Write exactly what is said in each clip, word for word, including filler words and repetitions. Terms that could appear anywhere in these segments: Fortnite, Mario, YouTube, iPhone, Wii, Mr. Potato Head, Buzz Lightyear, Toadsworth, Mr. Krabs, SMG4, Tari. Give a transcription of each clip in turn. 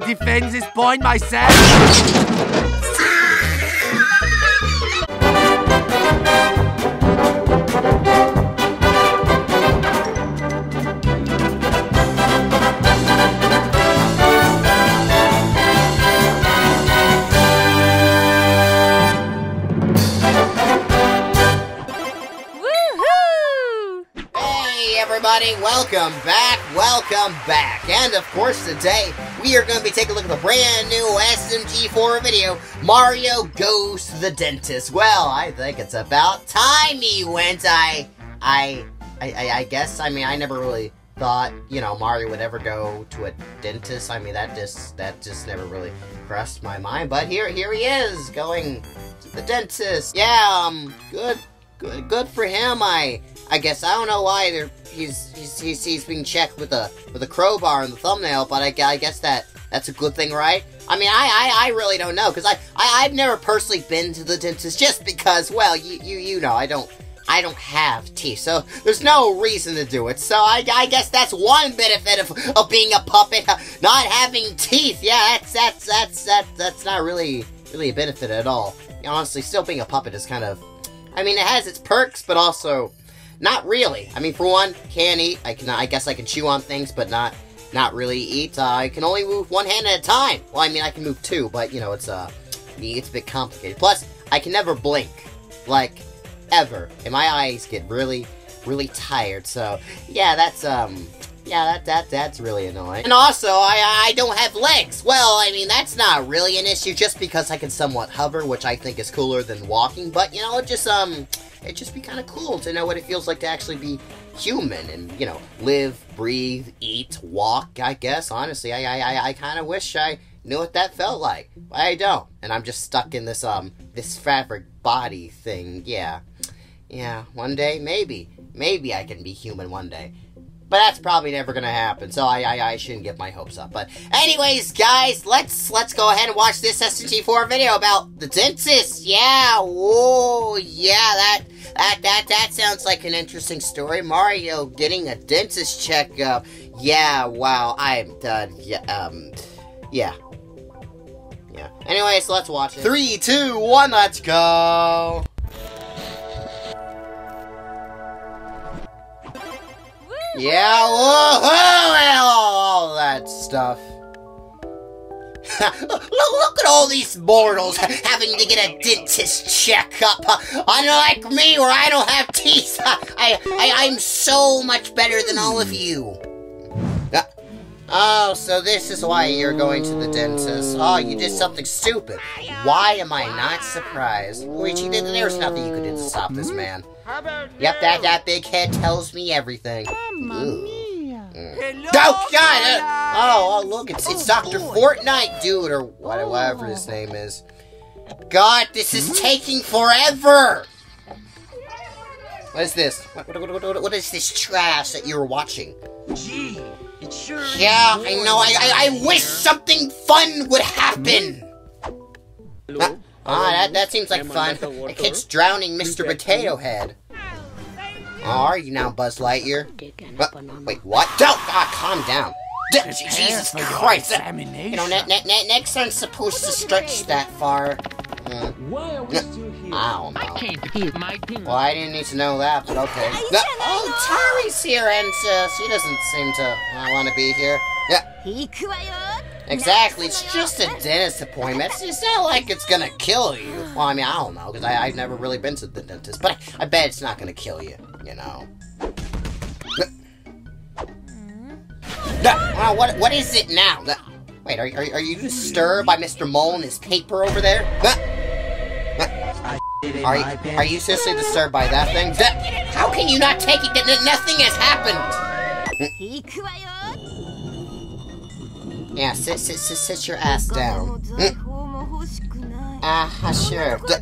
defend this point myself. Woohoo! Hey everybody, welcome back, welcome back. And of course today, we are going to be taking a look at the brand new S M G four video, Mario Goes to the Dentist. Well, I think it's about time he went. I, I, I, I guess, I mean, I never really thought, you know, Mario would ever go to a dentist. I mean, that just, that just never really crossed my mind. But here, here he is, going to the dentist. Yeah, um, good, good, good for him, I... I guess I don't know why they're, he's, he's he's he's being checked with a with a crowbar in the thumbnail, but I, I guess that that's a good thing, right? I mean, I I, I really don't know, because I, I I've never personally been to the dentist, just because, well, you you you know, I don't I don't have teeth, so there's no reason to do it. So I I guess that's one benefit of of being a puppet, not having teeth. Yeah, that's that's that's that that's not really really a benefit at all. Honestly, still being a puppet is kind of, I mean, it has its perks, but also not really. I mean, for one, can't eat. I can. I guess I can chew on things, but not, not really eat. Uh, I can only move one hand at a time. Well, I mean, I can move two, but you know, it's uh, it's a bit complicated. Plus, I can never blink, like, ever. And my eyes get really, really tired. So, yeah, that's um, yeah, that that that's really annoying. And also, I I don't have legs. Well, I mean, that's not really an issue, just because I can somewhat hover, which I think is cooler than walking. But you know, it just um. It'd just be kind of cool to know what it feels like to actually be human and, you know, live, breathe, eat, walk, I guess. Honestly, I I, I kind of wish I knew what that felt like. But I don't. And I'm just stuck in this, um, this fabric body thing. Yeah. Yeah. One day, maybe. Maybe I can be human one day. But that's probably never gonna happen, so I, I I shouldn't get my hopes up. But anyways, guys, let's let's go ahead and watch this S M G four video about the dentist. Yeah, whoa, yeah, that that that that sounds like an interesting story. Mario getting a dentist checkup. Yeah, wow, I'm done. Yeah, um, yeah, yeah. Anyways, so let's watch it. Three, two, one, let's go. Yeah, woohoo! All that stuff. look, look at all these mortals having to get a dentist checkup. Unlike me, where I don't have teeth, I, I, I'm so much better than all of you. Oh, so this is why you're going to the dentist. Oh, you did something stupid. Why am I not surprised? Luigi, there's nothing you could do to stop this man. How about yep, that, that big head tells me everything. Mia. Mm. Oh, God! Uh, oh, oh, look, it's, it's Doctor Fortnite, dude, or whatever his name is. God, this is taking forever! What is this? What, what, what, what, what is this trash that you're watching? Gee, it sure is. Yeah, I know, I, I, I wish something fun would happen! Hello? Uh, Ah, that, that seems like fun. The kid's drowning Mister Potato Head. How are you now, Buzz Lightyear? What? Wait, what? Don't! Ah, calm down. Jesus Christ! You know, ne ne ne next I'm supposed to stretch that far. Mm. I don't know. Well, I didn't need to know that, but okay. No. Oh, Tari's here, and uh, she doesn't seem to uh, want to be here. Yeah. Exactly, it's just a dentist appointment. It's not like it's gonna kill you. Well, I mean, I don't know, because I've never really been to the dentist, but I, I bet it's not gonna kill you, you know. Uh, what, what is it now? Uh, wait, are, are, are you disturbed by Mister Mole and his paper over there? Uh, uh, are, are you seriously disturbed by that thing? Uh, how can you not take it that nothing has happened? Yeah, sit, sit, sit, sit your ass down. Mm. Ah, sure. D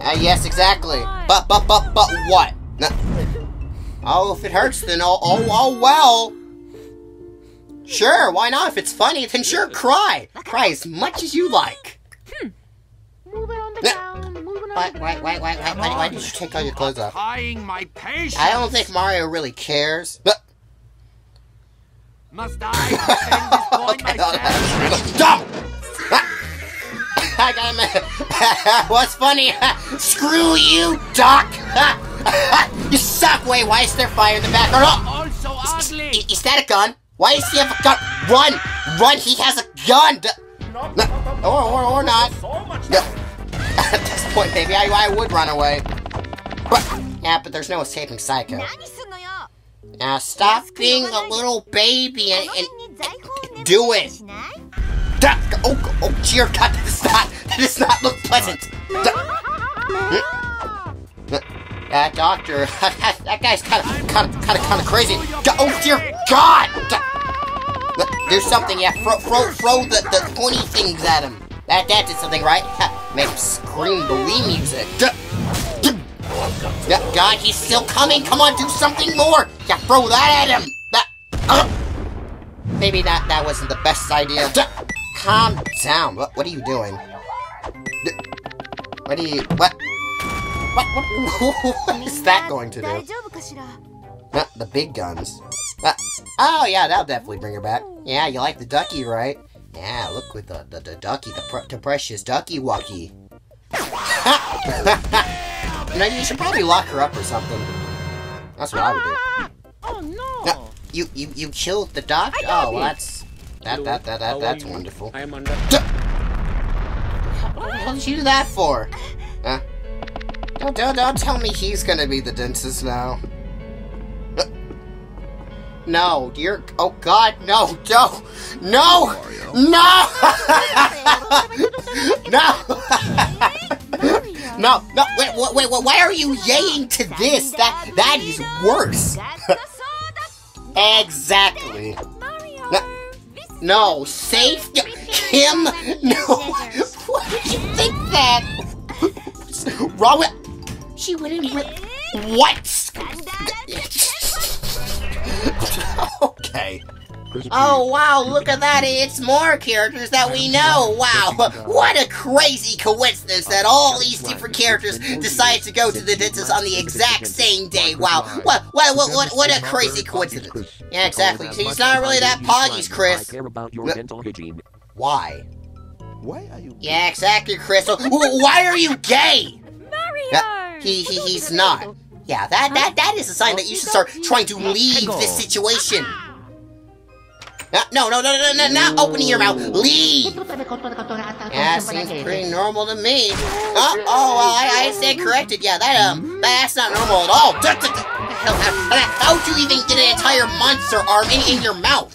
uh, yes, exactly. But, but, but, but what? Oh, if it hurts, then oh, oh, oh, well. Sure, why not? If it's funny, then sure, cry. Cry as much as you like. Hmm. Move it on the ground. Why, why, why, why, why, why, why did you take all your clothes off? I don't think Mario really cares. But Must I defend this point myself? Stop! I got him. What's funny? Screw you, Doc! You suck! Wait, why is there fire in the back? Oh, no! Also ugly! Is, is that a gun? Why does he have a gun? Run! Run! He has a gun! Not, not, not, or, or, or not. So no. At this point, baby, I, I would run away. But, yeah, but there's no escaping Psycho. Now, stop being a little baby and, and, and do it. Oh, oh, dear God, that does not, that does not look pleasant. That doctor, that guy's kind of, kind of, kind of, kind of crazy. Oh, dear God. Do something, yeah, throw, throw, throw the, the pointy things at him. That, that did something, right? Make him scream the Wii music. Yeah, God, he's still coming. Come on, do something more. Yeah, throw that at him. That, uh, maybe that, that wasn't the best idea. Calm down. What, what are you doing? What are you... What? What, what, what is that going to do? Uh, the big guns. Uh, oh, yeah, that'll definitely bring her back. Yeah, you like the ducky, right? Yeah, look with the, the, the ducky, the, pr the precious ducky wucky. You know, you should probably lock her up or something. That's what I would do. Oh, no. No, you, you, you killed the doctor? Oh, well, that's... That, that, that, that, that's wonderful. I am under... What did you do that for? Huh? Don't, don't, don't tell me he's gonna be the dentist now. No, dear... Oh, God, no, no! No! Mario. No! No! No, no, wait, wait, wait, why are you yaying to this? That, that is worse. Exactly. No, save him? No. Why did you think that? Wrong with... She wouldn't... What? Okay. Oh, wow, look at that. It's more characters that we know. Wow, what a crazy coincidence that all these different characters decide to go to the dentist on the exact same day. Wow, what what, what, what, what a crazy coincidence. Yeah, exactly. He's not really that poggies, Chris. Why? Yeah, exactly, Chris. Why are you gay? Mario! He, he, he's not. Yeah, that, that, that is a sign that you should start trying to leave this situation. No, no, no, no, no, not opening your mouth. Leave! Yeah, seems pretty normal to me. Oh, oh, well, I, I stand corrected. Yeah, that, um, that's not normal at all. How'd you even get an entire monster arm in, in your mouth?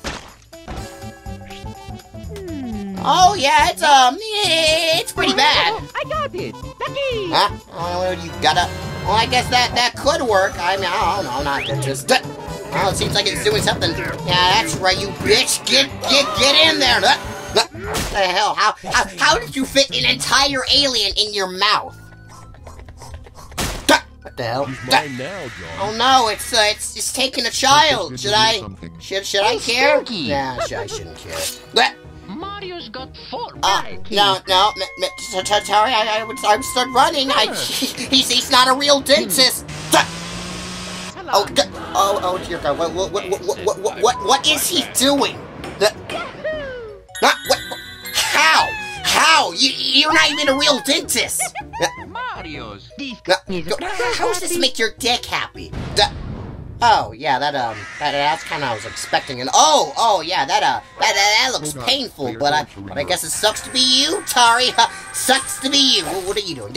Oh, yeah, it's, um, it's pretty bad. I got it. Lucky! Huh? Oh, you gotta... Well, I guess that, that could work. I mean, I don't know, not that just... Oh, it seems like it's doing something. Yeah, that's right, you bitch. Get, get, get in there. What the hell? How, how, how did you fit an entire alien in your mouth? What the hell? Oh no, it's, uh, it's, it's taking a child. Should I, should, should I care? Nah, I shouldn't care. Mario's got four. Uh, no, no, Tari, I, I would, I would start running. I, he's, he's not a real dentist. Oh, oh, oh, dear God! What, what, what, what, what, what, what is he doing? The, not what? How? How? You, you're not even a real dentist. Mario's. How does this make your dick happy? Oh, yeah, that um, that, that's kind of I was expecting. And oh, oh, yeah, that uh, that that, that looks painful. But I, but I guess it sucks to be you, Tari. Sucks to be you. What are you doing?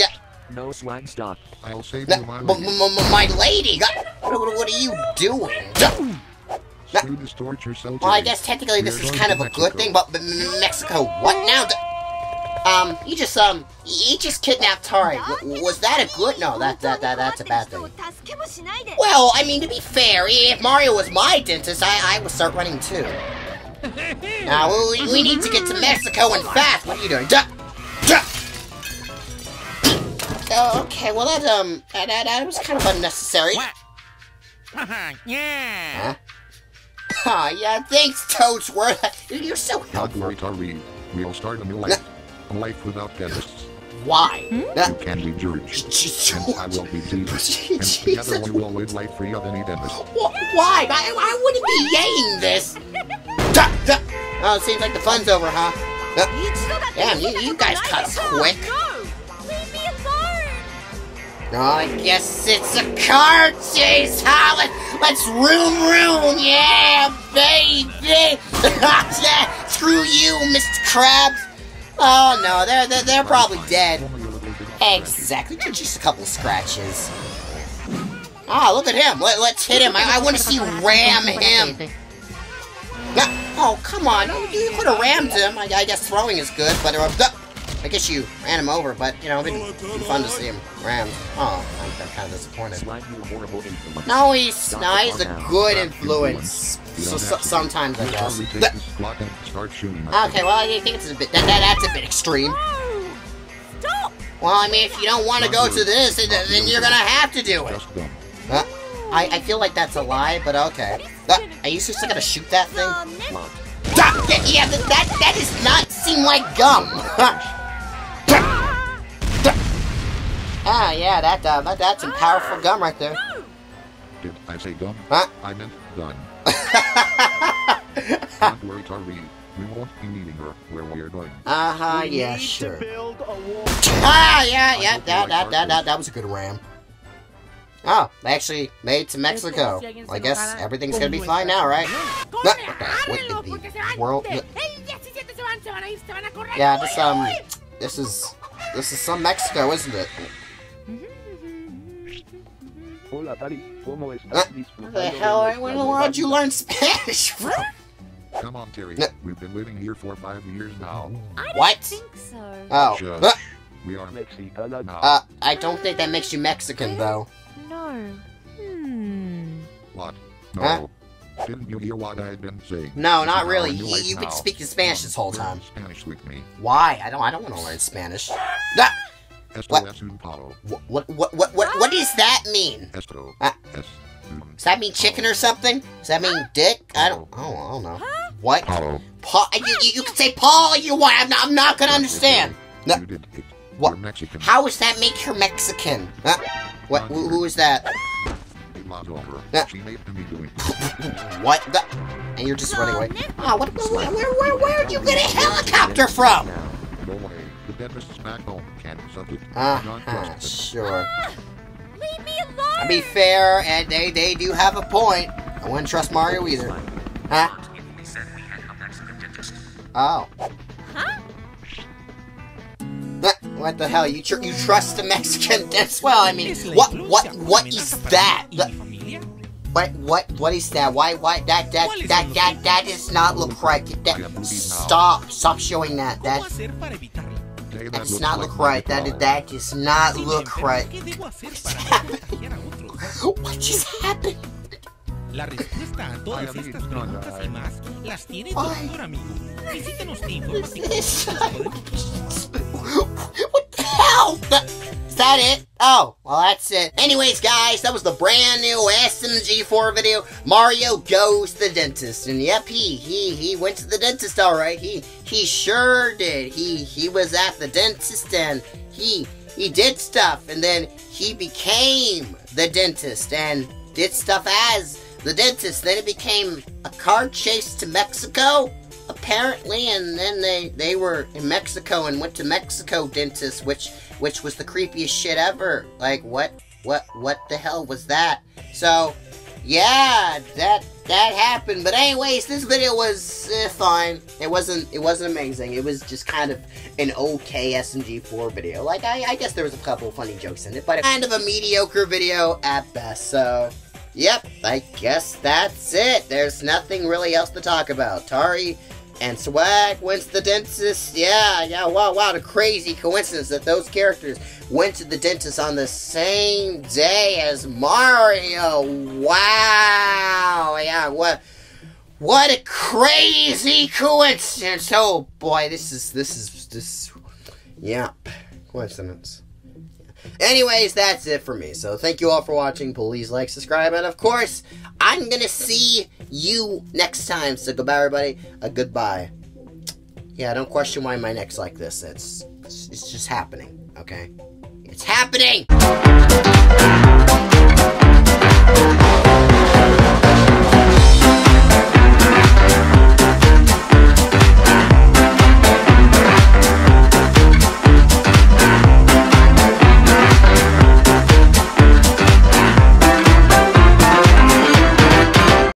No swag stop. I'll save you, my lady. My lady! What are you doing? Well, I guess technically this is kind of a good thing, but Mexico, what now? Um, you just, um, you just kidnapped Tari. Was that a good? No, that, that, that, that's a bad thing. Well, I mean, to be fair, if Mario was my dentist, I, I would start running too. Now, we, we need to get to Mexico and fast. What are you doing? Oh, okay, well that, um, that, that, that was kind of unnecessary. Uh-huh, yeah. Huh? Oh, yeah, thanks, Toadsworth. Dude, you're so helpful. Don't worry, Tari. We'll start a new life. A life without dentists. Why? Hmm? You can be George, and I will be Jesus, and together we will live life free of any dentist. Why? I, I wouldn't be yaying this. Oh, it seems like the fun's over, huh? Uh, damn, you, you guys cut quick. Oh, I guess it's a car chase, huh? Let, let's room, room, yeah, baby. Screw you, Mister Krabs. Oh no, they're they're, they're probably dead. Exactly, just a couple scratches. Ah, oh, look at him. Let, let's hit him. I, I want to see you ram him. Oh, come on. You could have rammed him. I, I guess throwing is good, but I guess you ran him over, but, you know, it'd be fun to see him rammed. Oh, I'm, I'm kind of disappointed. No, he's, no, he's a good influence. So, so, sometimes, I guess. Okay, well, I think it's a bit, that, that, that's a bit extreme. Well, I mean, if you don't want to go to this, then you're going to have to do it. Uh, I, I feel like that's a lie, but okay. Uh, are you seriously gonna shoot that thing? Yeah, that, that, that does not seem like gum. Ah, yeah, that, uh, that that's some powerful gum right there. Did I say gum? Huh? I meant gun. Don't worry, Tari. We won't be meeting her where we're going. Uh-huh, yeah, sure. Ah, yeah, yeah, that, that, that, that, that was a good ram. Oh, they actually made it to Mexico. Well, I guess everything's gonna be fine now, right? World. Yeah, this um, this is this is some Mexico, isn't it? Hola, Tari. ¿Cómo estás? What the hell? Where'd you learn Spanish from? Come on, Tari. We've been living here for five years now. What? Think so. Oh. We are Mexican now. Uh, I don't think that makes you Mexican, though. No. Hmm. What? No. Huh? Didn't you hear what I had been saying? No, not really. You, you've been speaking Spanish this whole time. Spanish with me. Why? I don't. I don't want to learn Spanish. Ah! What? What? What? What? What? What does that mean? Ah. Does that mean chicken or something? Does that mean dick? I don't. I don't, I don't know. What? Paul. You, you can say Paul. You want? I'm not. I'm not gonna understand. No. What? How does that make her Mexican? Huh? What? Who, who is that? Huh? What the? And you're just running away. Ah, oh, what? Where, where, where, where'd you get a helicopter from? Ah, uh-huh, sure. To be fair, and they they do have a point. I wouldn't trust Mario either. Huh? Oh. Huh? What the hell? You tr you trust the Mexican as well? I mean, what what what is that? The, what what what is that? Why why that that that that that does not look right? That, stop stop showing that. That that does not look right. That that does not look right. What just happened? What just happened? La respuesta a todas estas preguntas y más las tiene tu mejor amigo. Visítenos en informatico. What the hell? Is that it? Oh, well that's it. Anyways guys, that was the brand new S M G four video. Mario goes to the dentist. And yep, he he he went to the dentist alright. He he sure did. He he was at the dentist and he he did stuff and then he became the dentist and did stuff as the dentist, then it became a car chase to Mexico, apparently, and then they, they were in Mexico and went to Mexico dentist, which which was the creepiest shit ever. Like, what, what, what the hell was that? So, yeah, that that happened. But anyways, this video was eh, fine. It wasn't it wasn't amazing. It was just kind of an okay S M G four video. Like, I, I guess there was a couple funny jokes in it, but kind of a mediocre video at best, so... Yep, I guess that's it. There's nothing really else to talk about. Tari and Swag went to the dentist. Yeah, yeah, wow, wow, the crazy coincidence that those characters went to the dentist on the same day as Mario. Wow, yeah, what what a crazy coincidence. Oh boy, this is this is this yeah, coincidence. Anyways, that's it for me. So thank you all for watching. Please like, subscribe, and of course, I'm gonna see you next time. So goodbye, everybody. A goodbye. Yeah, don't question why my neck's like this. It's it's just happening. Okay, it's happening.